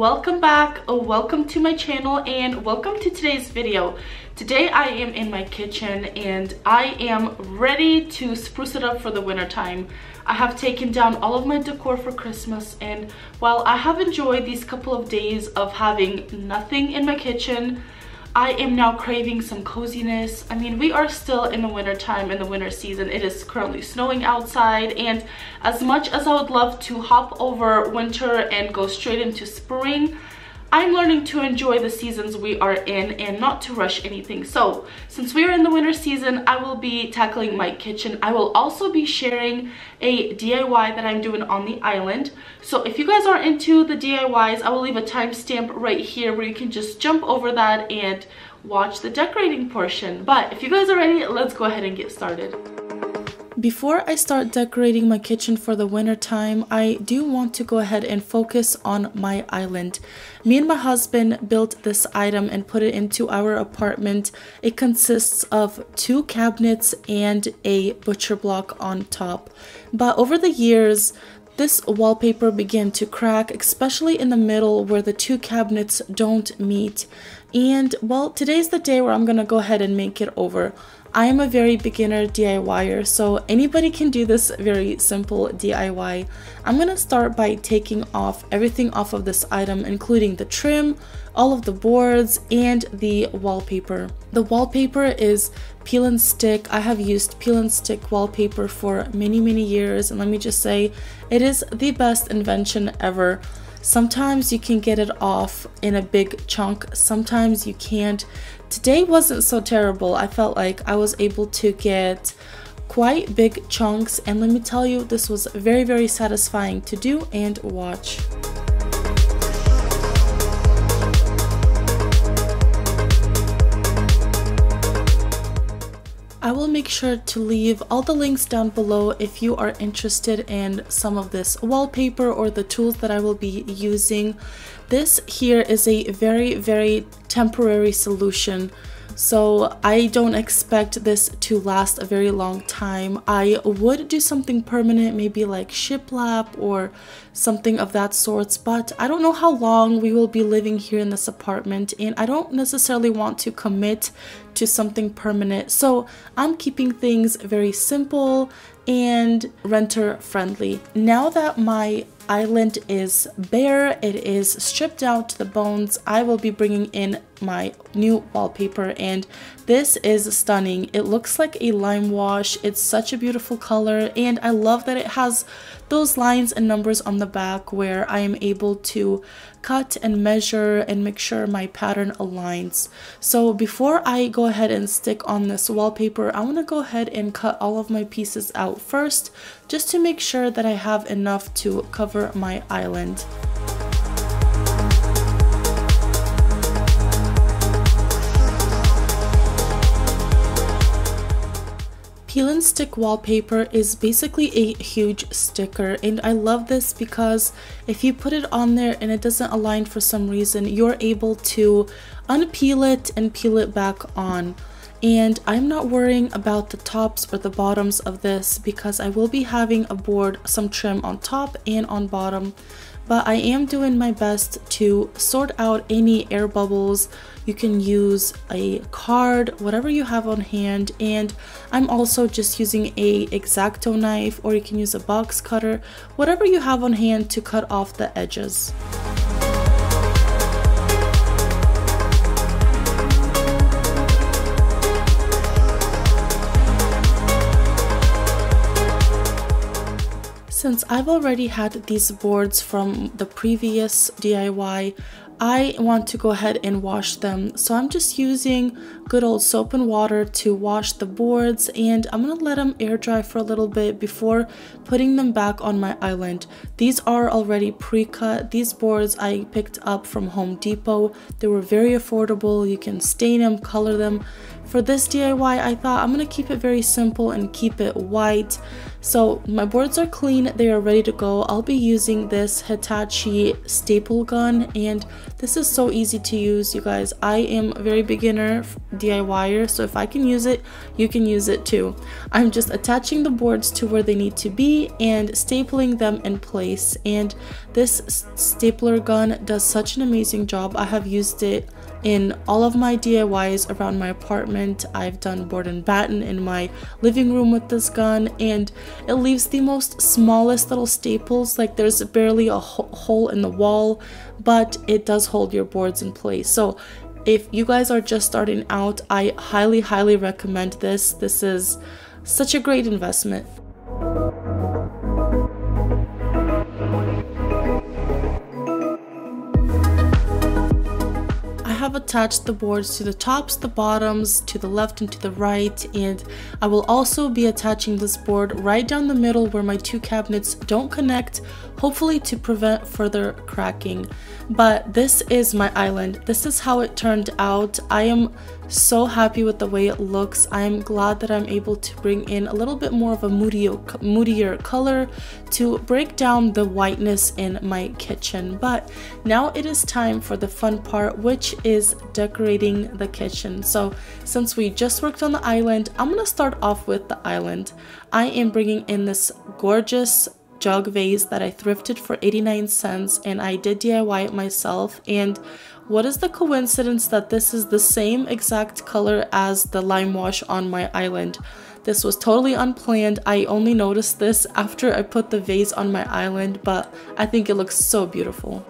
Welcome back, welcome to my channel, and welcome to today's video. Today I am in my kitchen and I am ready to spruce it up for the winter time. I have taken down all of my decor for Christmas, and while I have enjoyed these couple of days of having nothing in my kitchen, I am now craving some coziness. I mean, we are still in the winter time, in the winter season. It is currently snowing outside, and as much as I would love to hop over winter and go straight into spring, I'm learning to enjoy the seasons we are in and not to rush anything. So since we are in the winter season, I will be tackling my kitchen. I will also be sharing a DIY that I'm doing on the island. So if you guys are into the DIYs, I will leave a timestamp right here where you can just jump over that and watch the decorating portion. But if you guys are ready, let's go ahead and get started. Before I start decorating my kitchen for the winter time, I do want to go ahead and focus on my island. Me and my husband built this item and put it into our apartment. It consists of two cabinets and a butcher block on top. But over the years, this wallpaper began to crack, especially in the middle where the two cabinets don't meet. And well, today's the day where I'm gonna go ahead and make it over. I am a very beginner DIYer, so anybody can do this very simple DIY. I'm gonna start by taking off everything off of this item, including the trim, all of the boards, and the wallpaper. The wallpaper is peel and stick. I have used peel and stick wallpaper for many years, and let me just say, it is the best invention ever. Sometimes you can get it off in a big chunk, sometimes you can't. Today wasn't so terrible. I felt like I was able to get quite big chunks, and let me tell you, this was very satisfying to do and watch. I will make sure to leave all the links down below if you are interested in some of this wallpaper or the tools that I will be using. This here is a very temporary solution, so I don't expect this to last a very long time. I would do something permanent, maybe like shiplap or something of that sort, but I don't know how long we will be living here in this apartment, and I don't necessarily want to commit to something permanent. So I'm keeping things very simple and renter friendly. Now that my island is bare, it is stripped out to the bones, I will be bringing in my new wallpaper, and this is stunning. It looks like a lime wash. It's such a beautiful color, and I love that it has those lines and numbers on the back where I am able to cut and measure and make sure my pattern aligns. So before I go ahead and stick on this wallpaper, I want to go ahead and cut all of my pieces out first, just to make sure that I have enough to cover my island. Peel and stick wallpaper is basically a huge sticker, and I love this because if you put it on there and it doesn't align for some reason, you're able to unpeel it and peel it back on. And I'm not worrying about the tops or the bottoms of this because I will be having a board, some trim on top and on bottom. But I am doing my best to sort out any air bubbles. You can use a card, whatever you have on hand, and I'm also just using a X-Acto knife, or you can use a box cutter, whatever you have on hand to cut off the edges. Since I've already had these boards from the previous DIY, I want to go ahead and wash them. So I'm just using good old soap and water to wash the boards, and I'm gonna let them air dry for a little bit before putting them back on my island. These are already pre-cut. These boards I picked up from Home Depot. They were very affordable. You can stain them, color them, For this DIY, I thought I'm gonna keep it very simple and keep it white. So my boards are clean, they are ready to go. I'll be using this Hitachi staple gun, and this is so easy to use, you guys. I am a very beginner DIYer, so if I can use it, you can use it too. I'm just attaching the boards to where they need to be and stapling them in place. And this stapler gun does such an amazing job. I have used it in all of my DIYs around my apartment. I've done board and batten in my living room with this gun, and it leaves the most smallest little staples, like there's barely a hole in the wall, but it does hold your boards in place. So if you guys are just starting out, I highly recommend this. This is such a great investment. Attach the boards to the tops, the bottoms, to the left and to the right, and I will also be attaching this board right down the middle where my two cabinets don't connect, hopefully to prevent further cracking. But this is my island. This is how it turned out. I am so happy with the way it looks. I am glad that I'm able to bring in a little bit more of a moodier color to break down the whiteness in my kitchen. But now it is time for the fun part, which is decorating the kitchen. So since we just worked on the island, I'm gonna start off with the island. I am bringing in this gorgeous jug vase that I thrifted for 89 cents, and I did DIY it myself. And what is the coincidence that this is the same exact color as the lime wash on my island? This was totally unplanned. I only noticed this after I put the vase on my island, but I think it looks so beautiful.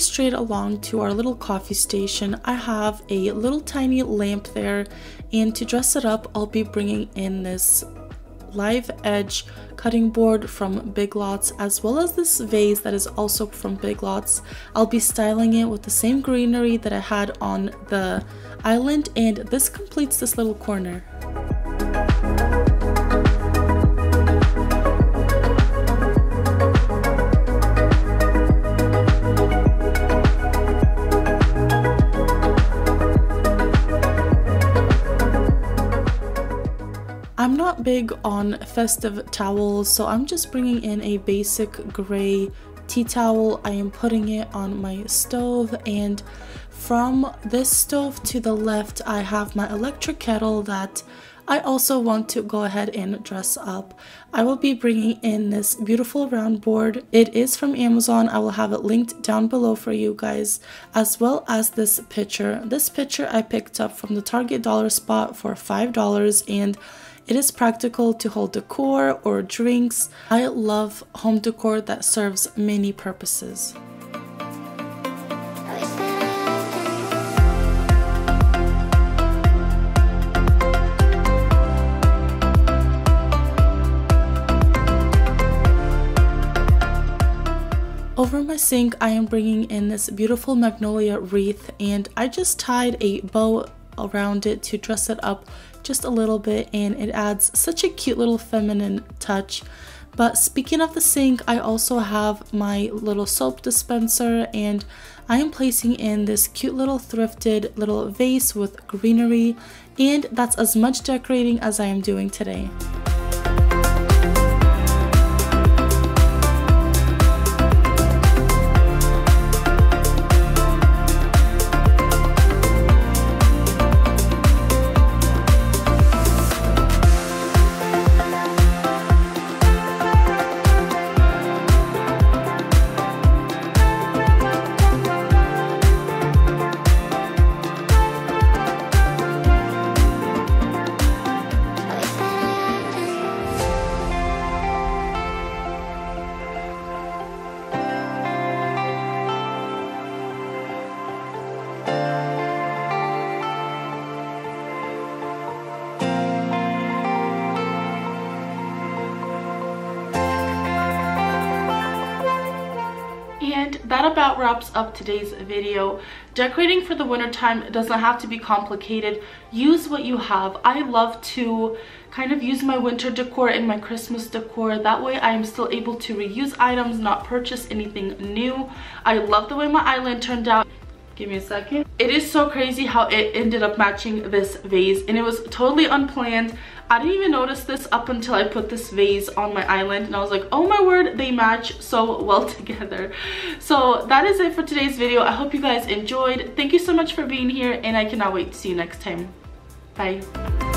Straight along to our little coffee station, I have a little tiny lamp there, and to dress it up, I'll be bringing in this live edge cutting board from Big Lots, as well as this vase that is also from Big Lots. I'll be styling it with the same greenery that I had on the island, and this completes this little corner. I'm not big on festive towels, so I'm just bringing in a basic gray tea towel. I am putting it on my stove, and from this stove to the left, I have my electric kettle that I also want to go ahead and dress up. I will be bringing in this beautiful round board. It is from Amazon. I will have it linked down below for you guys, as well as this pitcher. This pitcher I picked up from the Target dollar spot for $5, and it is practical to hold decor or drinks. I love home decor that serves many purposes. Over my sink, I am bringing in this beautiful Magnolia wreath, and I just tied a bow around it to dress it up just a little bit, and it adds such a cute little feminine touch. But speaking of the sink, I also have my little soap dispenser, and I am placing in this cute little thrifted little vase with greenery, and that's as much decorating as I am doing today. And that about wraps up today's video. Decorating for the winter time does not have to be complicated. Use what you have. I love to kind of use my winter decor and my Christmas decor. That way I am still able to reuse items, not purchase anything new. I love the way my island turned out. Give me a second. It is so crazy how it ended up matching this vase, and it was totally unplanned. I didn't even notice this up until I put this vase on my island, and I was like, oh my word, they match so well together. So that is it for today's video. I hope you guys enjoyed. Thank you so much for being here, and I cannot wait to see you next time. Bye.